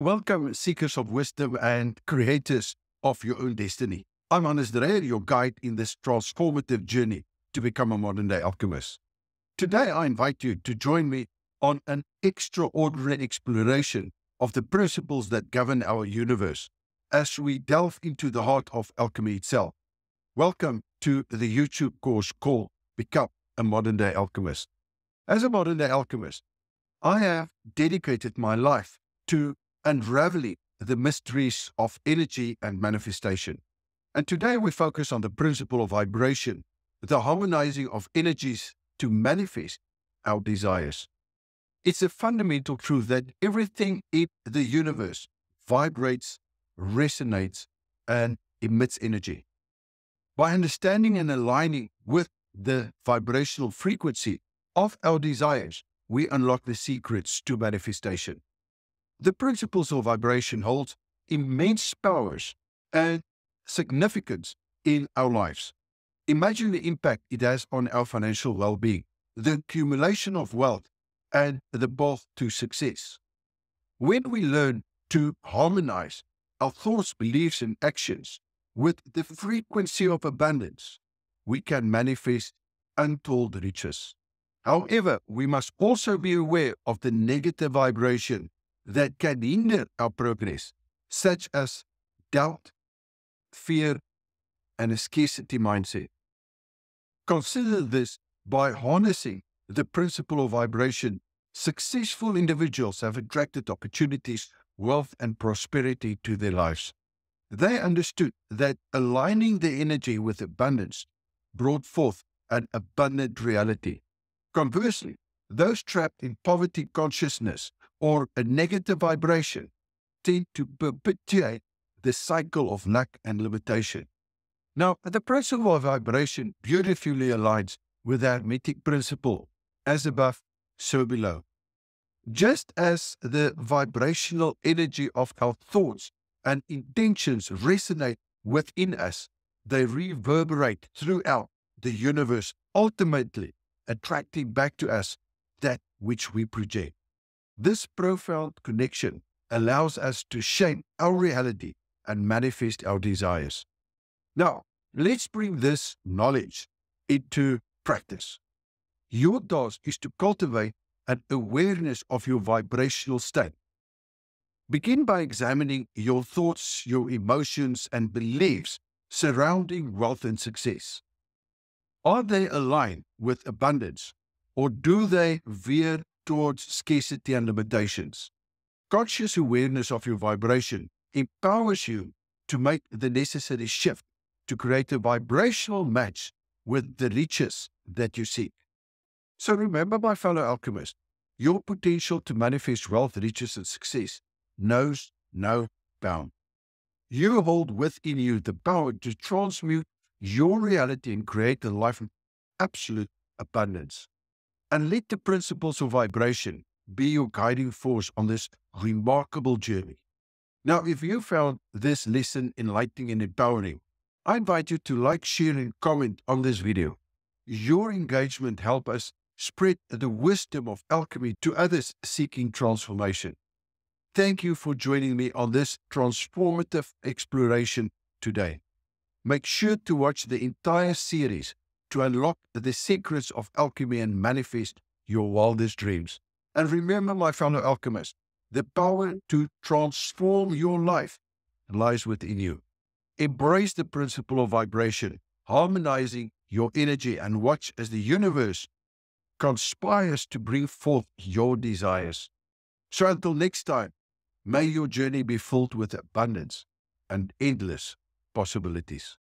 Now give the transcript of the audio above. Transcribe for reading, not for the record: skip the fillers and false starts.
Welcome, seekers of wisdom and creators of your own destiny. I'm Hannes Dreyer, your guide in this transformative journey to become a modern day alchemist. Today, I invite you to join me on an extraordinary exploration of the principles that govern our universe as we delve into the heart of alchemy itself. Welcome to the YouTube course called Become a Modern Day Alchemist. As a modern day alchemist, I have dedicated my life to unraveling the mysteries of energy and manifestation. And today we focus on the principle of vibration, the harmonizing of energies to manifest our desires. It's a fundamental truth that everything in the universe vibrates, resonates, and emits energy. By understanding and aligning with the vibrational frequency of our desires, we unlock the secrets to manifestation. The principles of vibration hold immense powers and significance in our lives. Imagine the impact it has on our financial well-being, the accumulation of wealth, and the path to success. When we learn to harmonize our thoughts, beliefs, and actions with the frequency of abundance, we can manifest untold riches. However, we must also be aware of the negative vibration that can hinder our progress, such as doubt, fear, and a scarcity mindset. Consider this: by harnessing the principle of vibration, successful individuals have attracted opportunities, wealth, and prosperity to their lives. They understood that aligning their energy with abundance brought forth an abundant reality. Conversely, those trapped in poverty consciousness or a negative vibration tend to perpetuate the cycle of lack and limitation. Now, the principle of vibration beautifully aligns with the Hermetic principle, as above, so below. Just as the vibrational energy of our thoughts and intentions resonate within us, they reverberate throughout the universe, ultimately attracting back to us that which we project. This profound connection allows us to shape our reality and manifest our desires. Now, let's bring this knowledge into practice. Your task is to cultivate an awareness of your vibrational state. Begin by examining your thoughts, your emotions, and beliefs surrounding wealth and success. Are they aligned with abundance, or do they veer towards scarcity and limitations? Conscious awareness of your vibration empowers you to make the necessary shift to create a vibrational match with the riches that you seek. So remember, my fellow alchemist, your potential to manifest wealth, riches, and success knows no bound. You hold within you the power to transmute your reality and create a life of absolute abundance. And let the principles of vibration be your guiding force on this remarkable journey. Now, if you found this lesson enlightening and empowering, I invite you to like, share, and comment on this video. Your engagement helps us spread the wisdom of alchemy to others seeking transformation. Thank you for joining me on this transformative exploration today. Make sure to watch the entire series to unlock the secrets of alchemy and manifest your wildest dreams. And remember, my fellow alchemists, the power to transform your life lies within you. Embrace the principle of vibration, harmonizing your energy, and watch as the universe conspires to bring forth your desires. So until next time, may your journey be filled with abundance and endless possibilities.